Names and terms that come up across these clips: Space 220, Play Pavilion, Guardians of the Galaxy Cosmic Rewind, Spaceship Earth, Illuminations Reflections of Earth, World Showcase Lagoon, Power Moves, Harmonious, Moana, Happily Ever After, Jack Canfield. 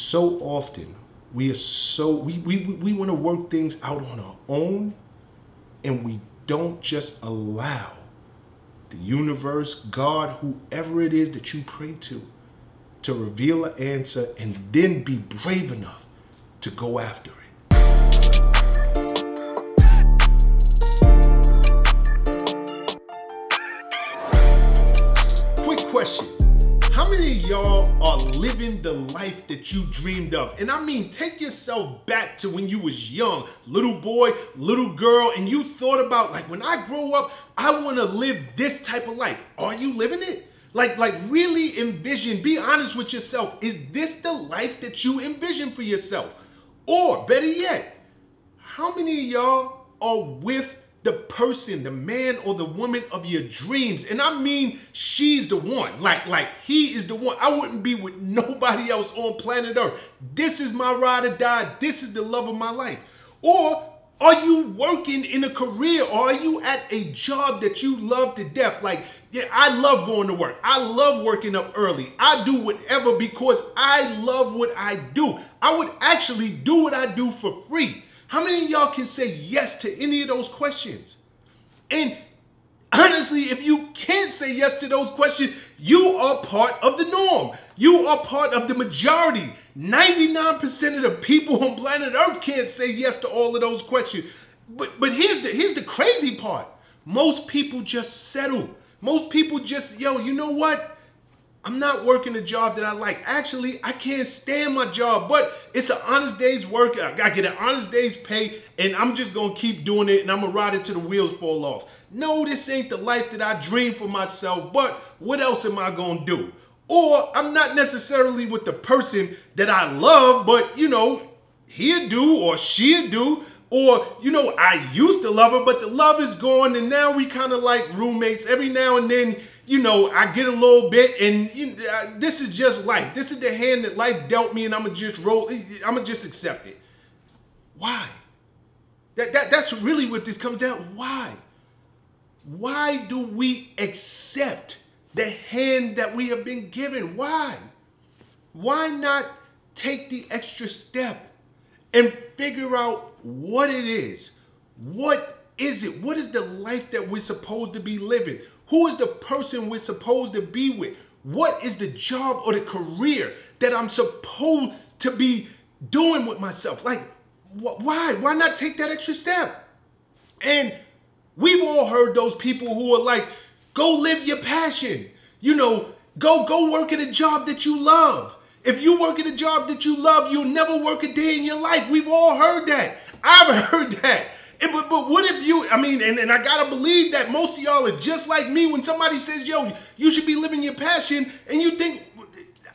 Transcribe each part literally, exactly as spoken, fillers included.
So often we are so we we, we want to work things out on our own, and we don't just allow the universe, God, whoever it is that you pray to, to reveal an answer, and then be brave enough to go after it. Question: how many of y'all are living the life that you dreamed of? And I mean, take yourself back to when you was young, little boy, little girl, and you thought about, like, when I grow up, I want to live this type of life. Are you living it? Like, like really envision, be honest with yourself. Is this the life that you envision for yourself? Or better yet, how many of y'all are with the person, the man or the woman of your dreams? And I mean, she's the one, like, like he is the one. I wouldn't be with nobody else on planet Earth. This is my ride or die. This is the love of my life. Or are you working in a career, or are you at a job that you love to death? Like, yeah, I love going to work. I love working up early. I do whatever because I love what I do. I would actually do what I do for free. How many of y'all can say yes to any of those questions? And honestly, if you can't say yes to those questions, you are part of the norm. You are part of the majority. ninety-nine percent of the people on planet Earth can't say yes to all of those questions. But, but here's the, here's the crazy part. Most people just settle. Most people just, yo, you know what? I'm not working a job that I like. Actually, I can't stand my job, but it's an honest day's work. I gotta get an honest day's pay, and I'm just gonna keep doing it, and I'm gonna ride it till the wheels fall off. No, this ain't the life that I dream for myself, but what else am I gonna do? Or I'm not necessarily with the person that I love, but, you know, he'll do or she'll do. Or, you know, I used to love her, but the love is gone, and now we kind of like roommates. Every now and then, you know, I get a little bit, and you, uh, this is just life. This is the hand that life dealt me, and I'ma just roll. I'ma just accept it. Why? That that that's really what this comes down to. Why? Why do we accept the hand that we have been given? Why? Why not take the extra step and figure out what it is? What is it? What is the life that we're supposed to be living? Who is the person we're supposed to be with? What is the job or the career that I'm supposed to be doing with myself? Like, wh why? Why not take that extra step? And we've all heard those people who are like, go live your passion. You know, go, go work at a job that you love. If you work at a job that you love, you'll never work a day in your life. We've all heard that. I've heard that. And, but, but what if you, I mean, and, and I gotta believe that most of y'all are just like me when somebody says, yo, you should be living your passion, and you think,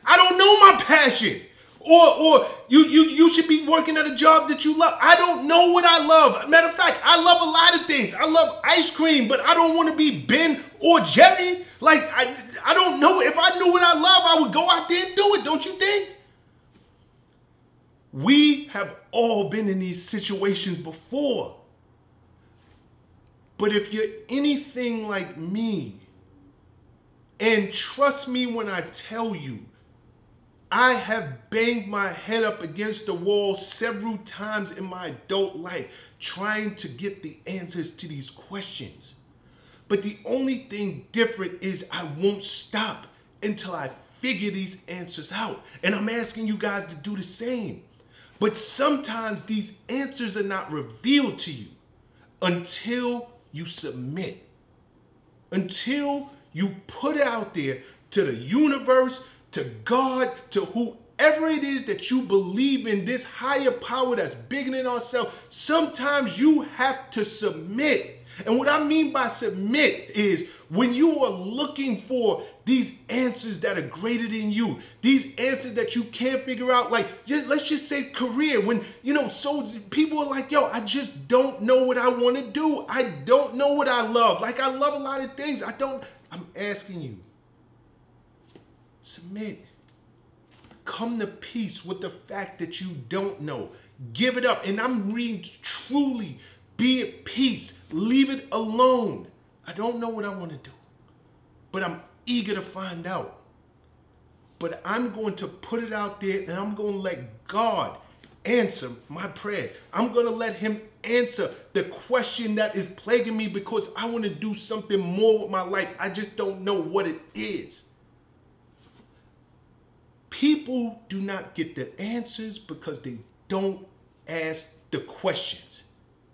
I don't know my passion. Or, or you, you, you should be working at a job that you love. I don't know what I love. Matter of fact, I love a lot of things. I love ice cream, but I don't want to be Ben or Jerry. Like, I, I don't know. If I knew what I love, I would go out there and do it. Don't you think? We have all been in these situations before. But if you're anything like me, and trust me when I tell you, I have banged my head up against the wall several times in my adult life trying to get the answers to these questions. But the only thing different is I won't stop until I figure these answers out. And I'm asking you guys to do the same. But sometimes these answers are not revealed to you until you submit, until you put it out there to the universe, to God, to whoever it is that you believe in, this higher power that's bigger than ourselves. Sometimes you have to submit. And what I mean by submit is when you are looking for these answers that are greater than you, these answers that you can't figure out, like, just, let's just say career. When, you know, so people are like, yo, I just don't know what I want to do. I don't know what I love. Like, I love a lot of things. I don't, I'm asking you. Submit. Come to peace with the fact that you don't know. Give it up. And I'm reading truly, be at peace. Leave it alone. I don't know what I want to do, but I'm eager to find out. but I'm going to put it out there and I'm going to let God answer my prayers. I'm going to let him answer the question that is plaguing me, because I want to do something more with my life. I just don't know what it is. People do not get the answers because they don't ask the questions.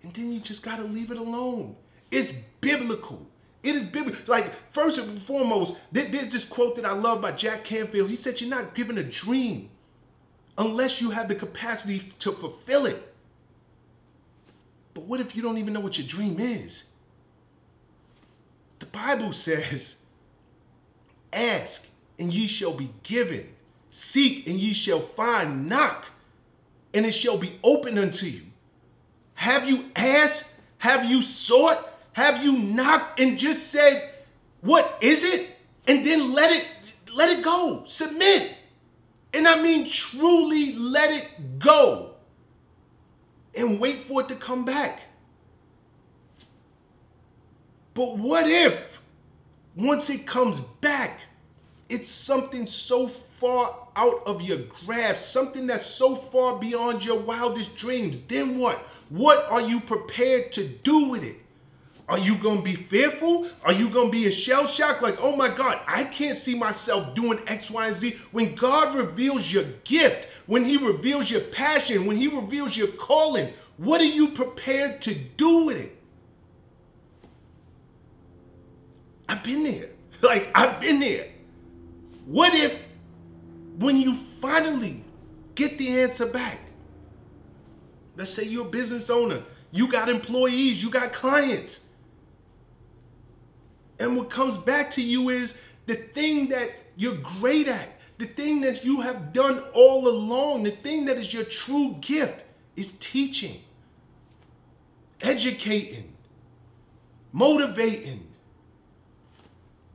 And then you just got to leave it alone. It's biblical. It is biblical. Like, first and foremost, there's this quote that I love by Jack Canfield. He said, you're not given a dream unless you have the capacity to fulfill it. But what if you don't even know what your dream is? The Bible says, ask and ye shall be given. Seek and ye shall find. Knock and it shall be opened unto you. Have you asked? Have you sought? Have you knocked and just said, what is it? And then let it, let it go. Submit. And I mean truly let it go. And wait for it to come back. But what if, once it comes back, it's something so far out of your grasp, something that's so far beyond your wildest dreams? Then what? What are you prepared to do with it? Are you going to be fearful? Are you going to be a shell shock? Like, oh my God, I can't see myself doing X, Y, and Z. When God reveals your gift, when he reveals your passion, when he reveals your calling, what are you prepared to do with it? I've been there. Like, I've been there. What if when you finally get the answer back, let's say you're a business owner, you got employees, you got clients. And what comes back to you is the thing that you're great at, the thing that you have done all along, the thing that is your true gift is teaching, educating, motivating.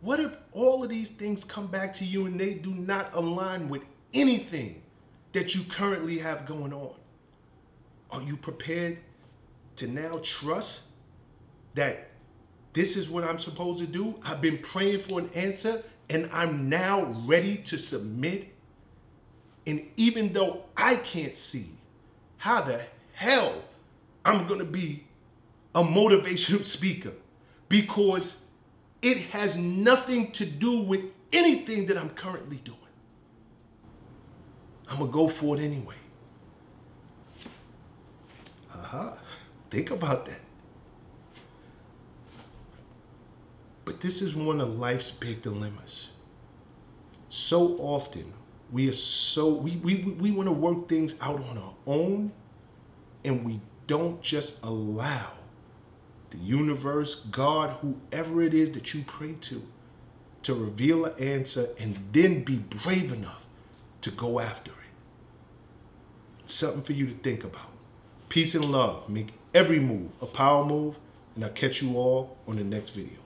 What if all of these things come back to you and they do not align with anything that you currently have going on? Are you prepared to now trust that this is what I'm supposed to do? I've been praying for an answer and I'm now ready to submit. And even though I can't see how the hell I'm gonna be a motivational speaker, because it has nothing to do with anything that I'm currently doing, I'm gonna go for it anyway. Uh-huh. Think about that. But this is one of life's big dilemmas. So often we are so we we, we want to work things out on our own, and we don't just allow the universe, God, whoever it is that you pray to, to reveal an answer and then be brave enough to go after it. It's something for you to think about. Peace and love. Make every move a power move, and I'll catch you all on the next video.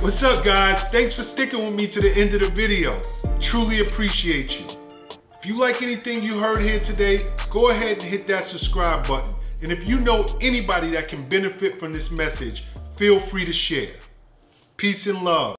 What's up, guys? Thanks for sticking with me to the end of the video. Truly appreciate you. If you like anything you heard here today, go ahead and hit that subscribe button. And if you know anybody that can benefit from this message, feel free to share. Peace and love.